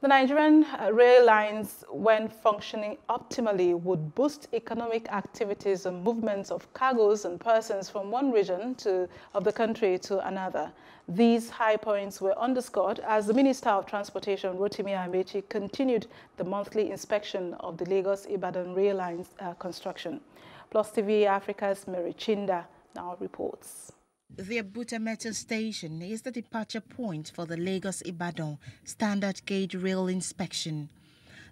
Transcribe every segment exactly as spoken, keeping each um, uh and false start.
The Nigerian rail lines, when functioning optimally, would boost economic activities and movements of cargoes and persons from one region to, of the country to another. These high points were underscored as the Minister of Transportation, Rotimi Amaechi, continued the monthly inspection of the Lagos-Ibadan rail lines uh, construction. Plus T V Africa's Mary Chinda now reports. The Ebutemeta station is the departure point for the Lagos-Ibadan standard gauge rail inspection.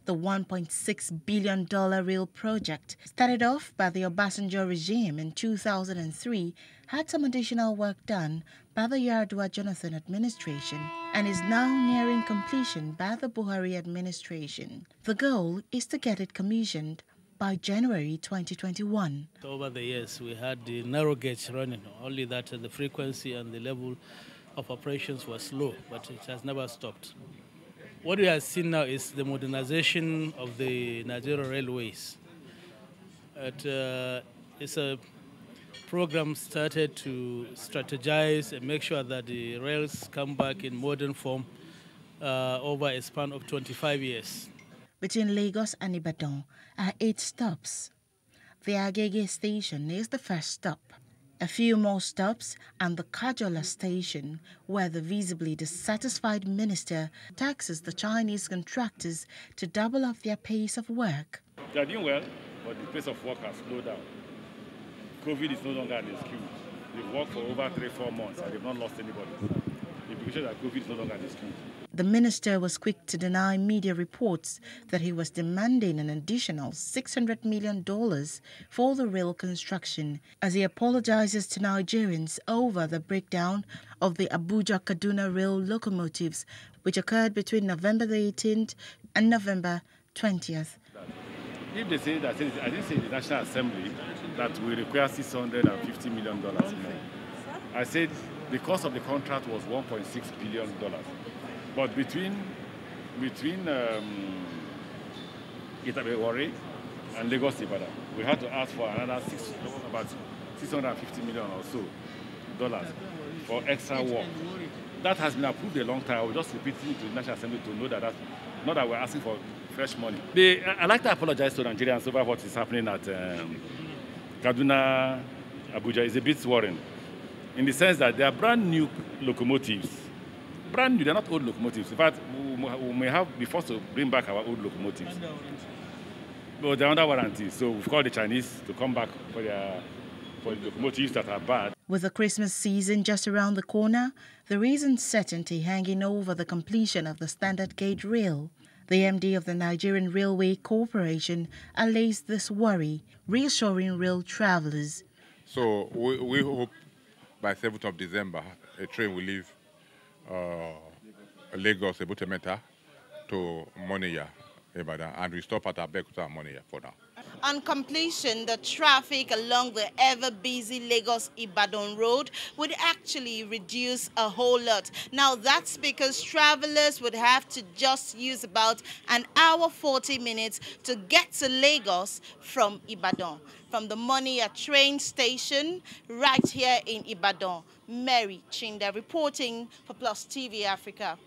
The one point six billion dollar rail project, started off by the Obasanjo regime in two thousand three, had some additional work done by the Yar'adua Jonathan administration and is now nearing completion by the Buhari administration. The goal is to get it commissioned by January twenty twenty-one. Over the years, we had the narrow gauge running, only that the frequency and the level of operations was low, but it has never stopped. What we have seen now is the modernization of the Nigerian railways. It, uh, it's a program started to strategize and make sure that the rails come back in modern form uh, over a span of twenty-five years. Between Lagos and Ibadan are eight stops. The Agege station is the first stop. A few more stops and the Kajola station, where the visibly dissatisfied minister taxes the Chinese contractors to double up their pace of work. They are doing well, but the pace of work has slowed down. COVID is no longer an excuse. They've worked for over three, four months and they've not lost anybody. That COVID is no longer an excuse. The minister was quick to deny media reports that he was demanding an additional six hundred million dollars for the rail construction, as he apologizes to Nigerians over the breakdown of the Abuja-Kaduna rail locomotives, which occurred between November the eighteenth and November twentieth. If they say that, I didn't say the National Assembly that we require six hundred fifty million dollars more. I said the cost of the contract was one point six billion dollars. But between, between um, Itabeware and Lagos-Ibadan, we had to ask for another six, about six hundred fifty million dollars or so dollars for extra work. That has been approved a long time. I was just repeating it to the National Assembly to know that that's not that we're asking for fresh money. They, I'd like to apologize to Nigerians over what is happening at um, Kaduna, Abuja. It's a bit worrying, in the sense that they are brand new locomotives. Brand new, they're not old locomotives. In fact, we may have be forced to bring back our old locomotives. But they're under warranty, so we've called the Chinese to come back for, their, for the locomotives that are bad. With the Christmas season just around the corner, there is uncertainty hanging over the completion of the standard gauge rail. The M D of the Nigerian Railway Corporation allays this worry, reassuring rail travellers. So we, we hope by seventh of December, a train will leave uh, Lagos, Ebutemeta to Moniya, Ibadan, and we stop at Abekuta and Moniya for now. On completion, the traffic along the ever-busy Lagos-Ibadan road would actually reduce a whole lot. Now, that's because travelers would have to just use about an hour forty minutes to get to Lagos from Ibadan. From the Moniya train station right here in Ibadan, Mary Chinda reporting for Plus T V Africa.